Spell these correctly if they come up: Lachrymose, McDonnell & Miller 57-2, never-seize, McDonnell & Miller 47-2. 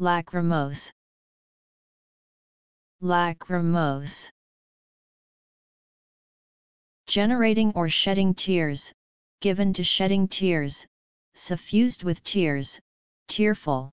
Lachrymose. Lachrymose. Generating or shedding tears, given to shedding tears, suffused with tears, tearful.